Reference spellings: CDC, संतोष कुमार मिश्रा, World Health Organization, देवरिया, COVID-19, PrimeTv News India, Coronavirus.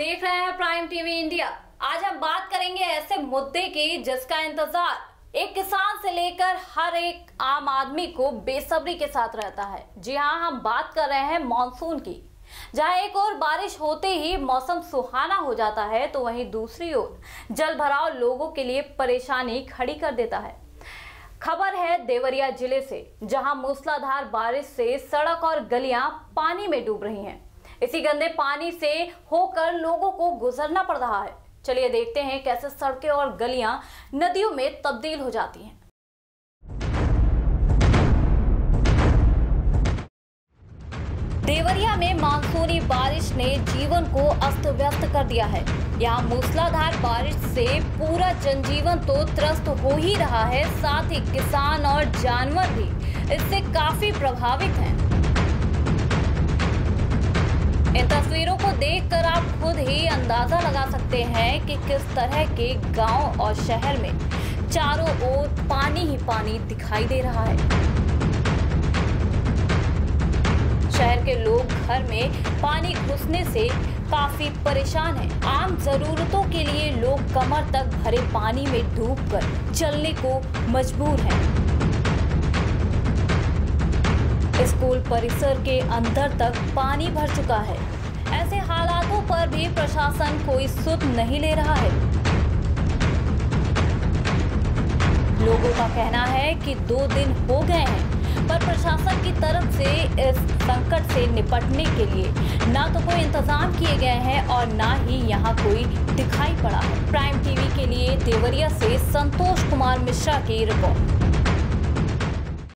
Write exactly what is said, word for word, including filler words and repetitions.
देख रहे हैं प्राइम टीवी इंडिया। आज हम बात करेंगे ऐसे मुद्दे की जिसका इंतजार एक किसान से लेकर हर एक आम आदमी को बेसब्री के साथ रहता है। जी हाँ, हम बात कर रहे हैं मॉनसून की, जहां एक ओर बारिश होते ही मौसम सुहाना हो जाता है तो वहीं दूसरी ओर जलभराव लोगों के लिए परेशानी खड़ी कर देता है। खबर है देवरिया जिले से, जहां मूसलाधार बारिश से सड़क और गलियां पानी में डूब रही हैं। इसी गंदे पानी से होकर लोगों को गुजरना पड़ रहा है। चलिए देखते हैं कैसे सड़कें और गलियां नदियों में तब्दील हो जाती हैं। देवरिया में मानसूनी बारिश ने जीवन को अस्त व्यस्त कर दिया है। यहाँ मूसलाधार बारिश से पूरा जनजीवन तो त्रस्त हो ही रहा है, साथ ही किसान और जानवर भी इससे काफी प्रभावित हैं। इन तस्वीरों को देखकर आप खुद ही अंदाजा लगा सकते हैं कि किस तरह के गांव और शहर में चारों ओर पानी ही पानी दिखाई दे रहा है। शहर के लोग घर में पानी घुसने से काफी परेशान हैं। आम जरूरतों के लिए लोग कमर तक भरे पानी में डूबकर चलने को मजबूर हैं। स्कूल परिसर के अंदर तक पानी भर चुका है। ऐसे हालातों पर भी प्रशासन कोई सुध नहीं ले रहा है। लोगों का कहना है कि दो दिन हो गए हैं, पर प्रशासन की तरफ से इस संकट से निपटने के लिए ना तो कोई इंतजाम किए गए हैं और ना ही यहाँ कोई दिखाई पड़ा है। प्राइम टीवी के लिए देवरिया से संतोष कुमार मिश्रा की रिपोर्ट।